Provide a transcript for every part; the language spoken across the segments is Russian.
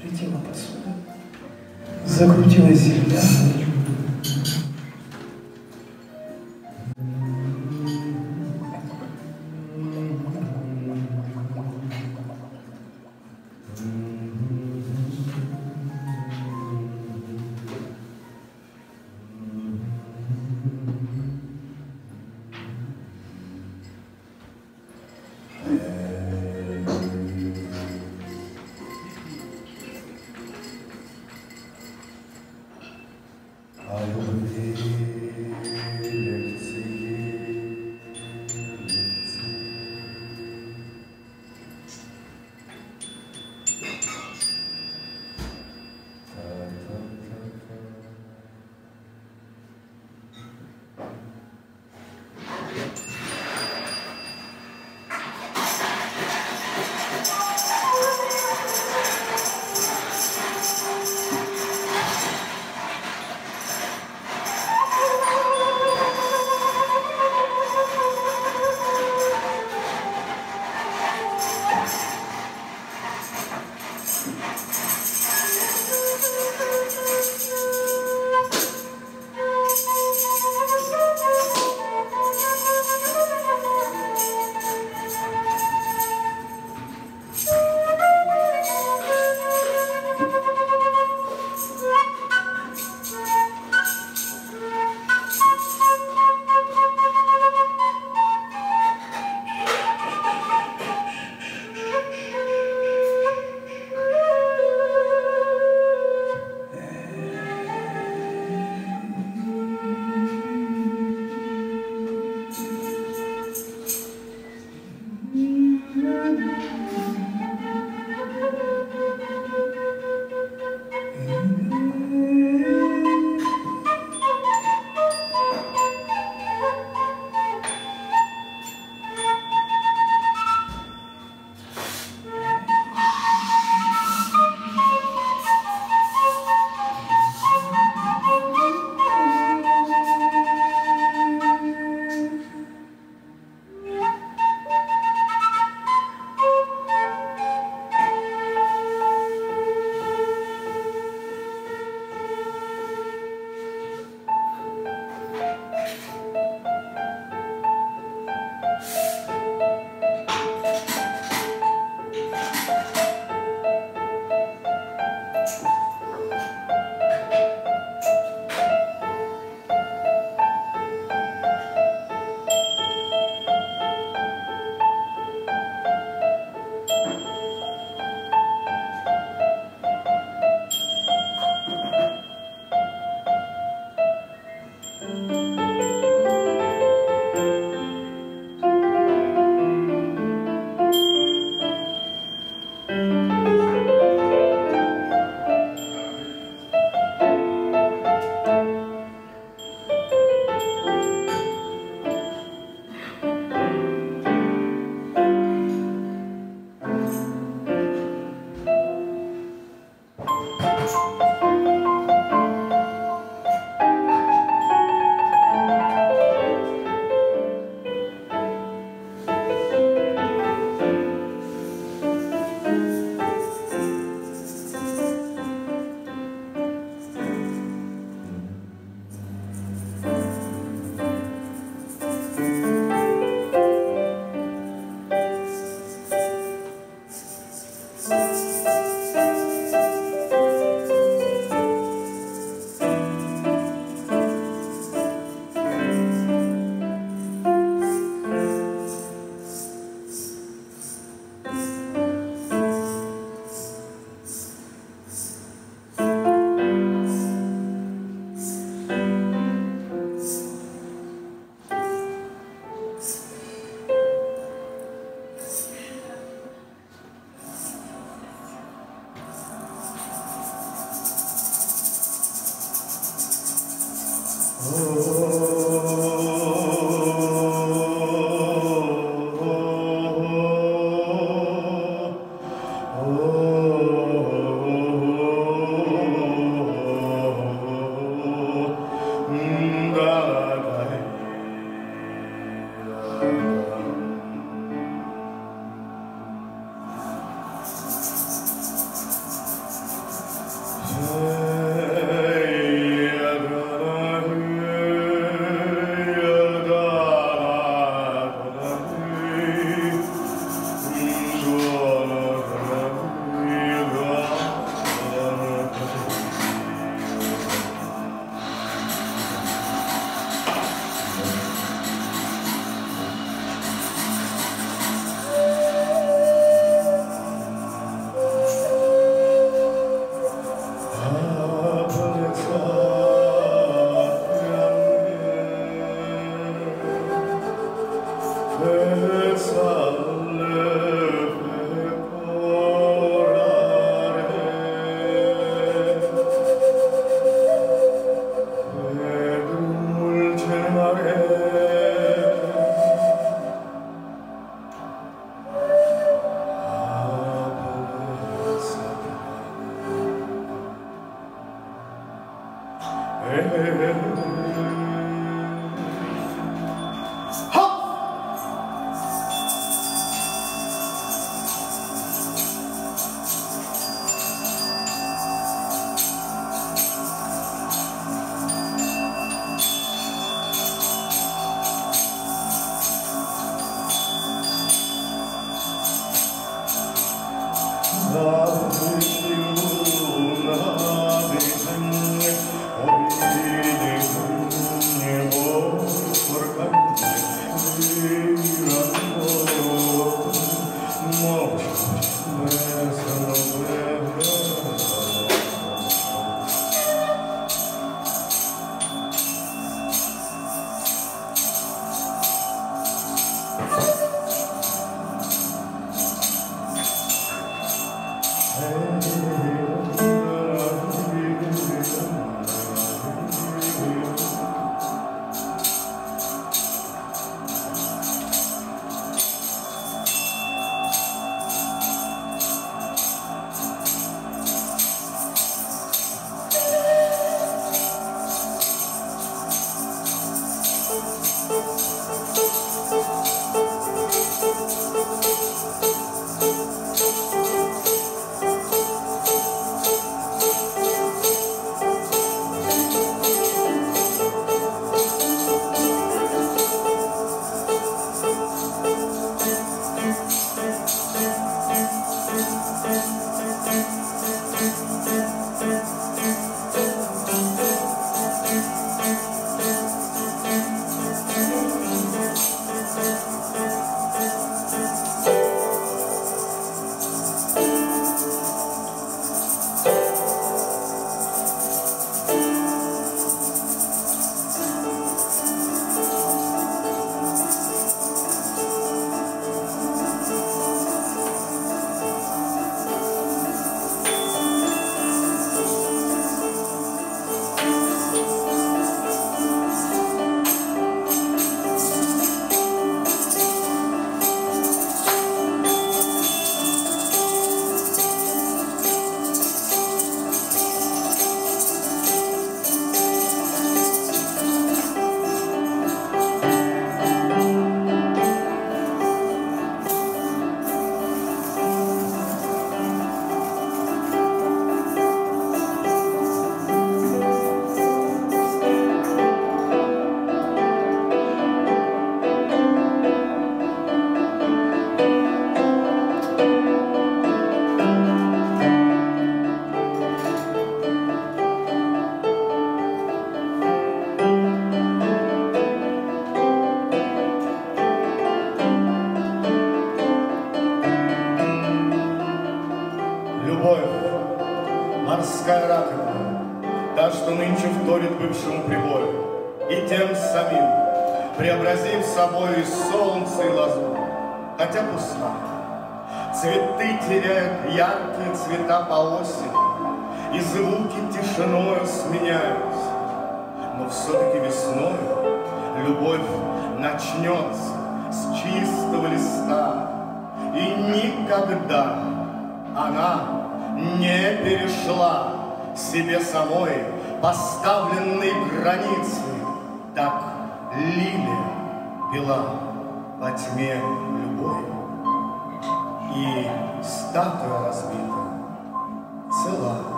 Полетела посуда, закрутилась земля.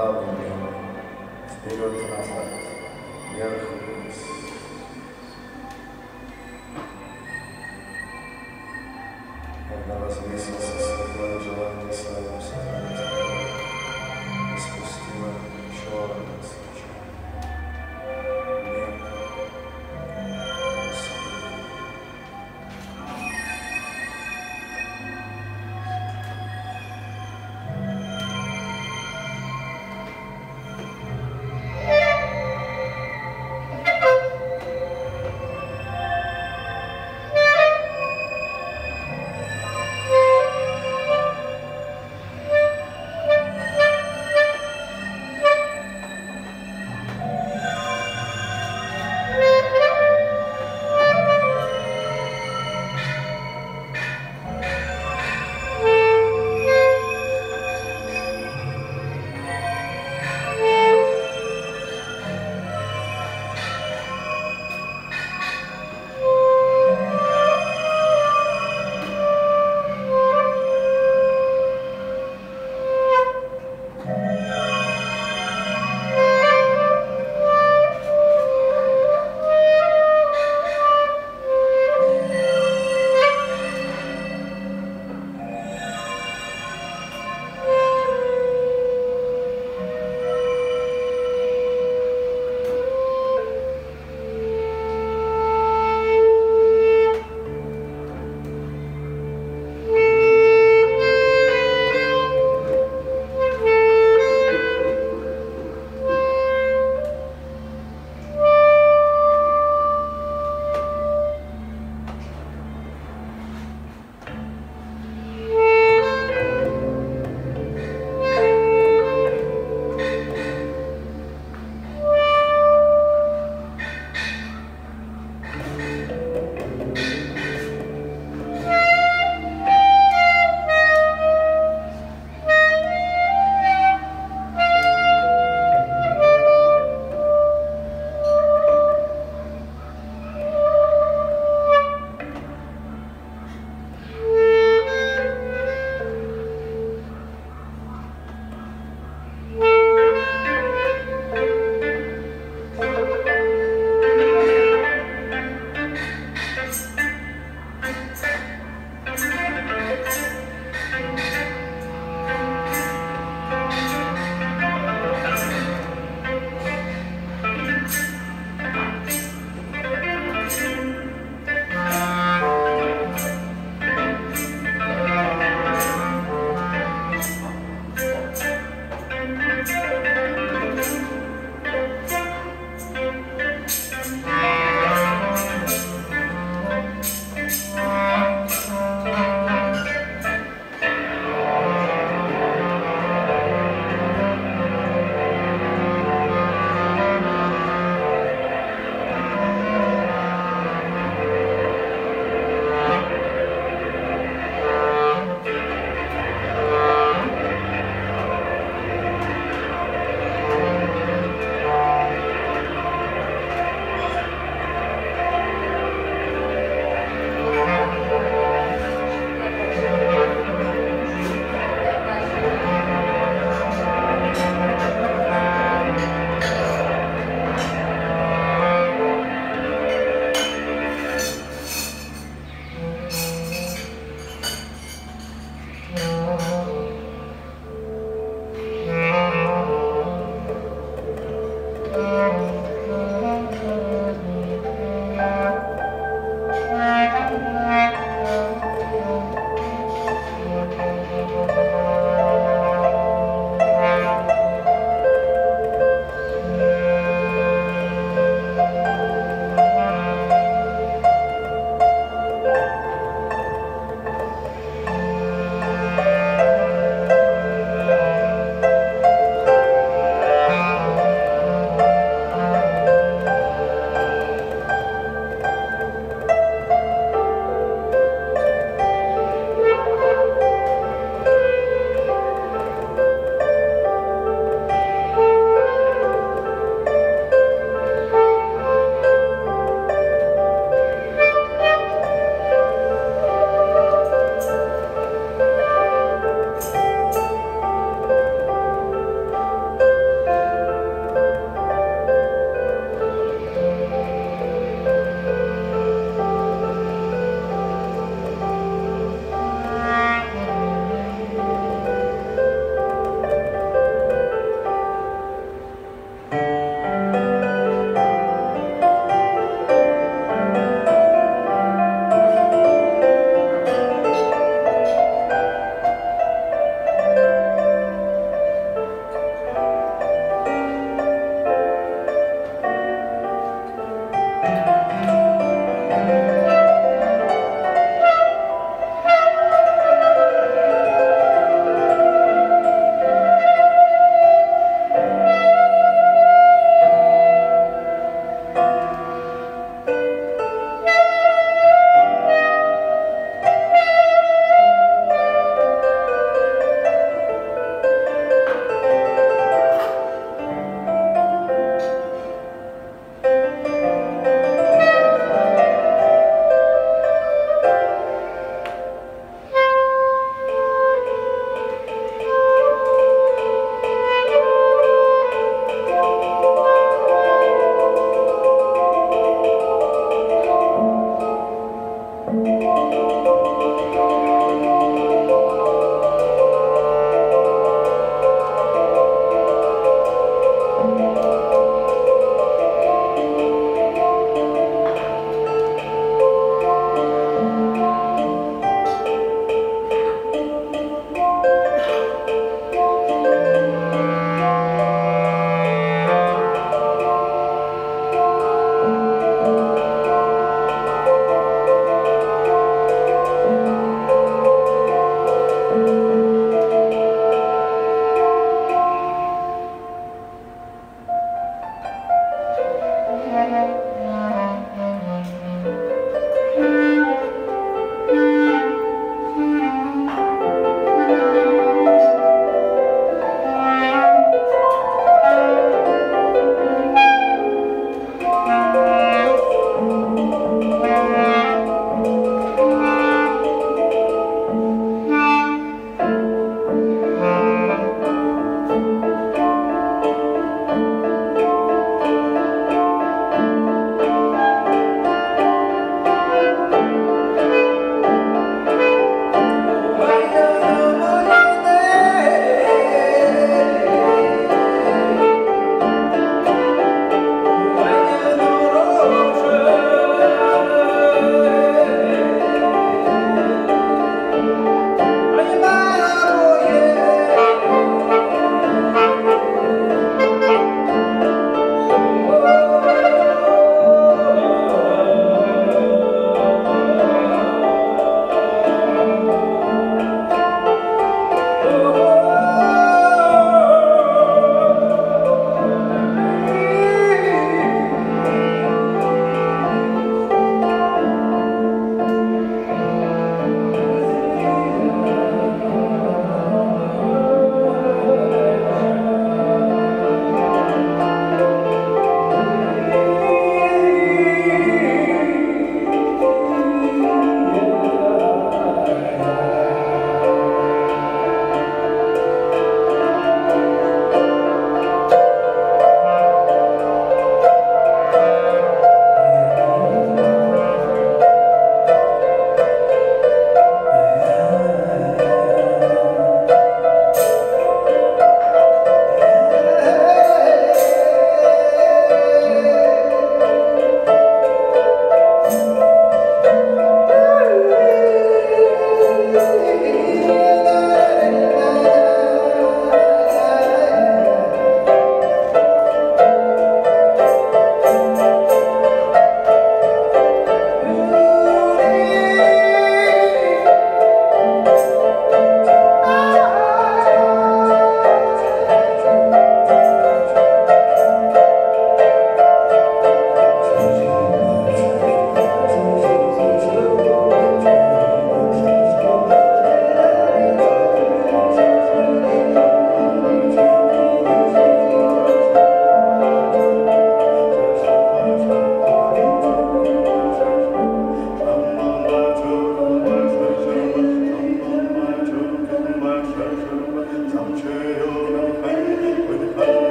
правым днем, вперед и назад, вверх и вниз. Когда возвесился светлое желание своим сознанию, спустила черное свечение.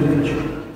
Дмитриевич.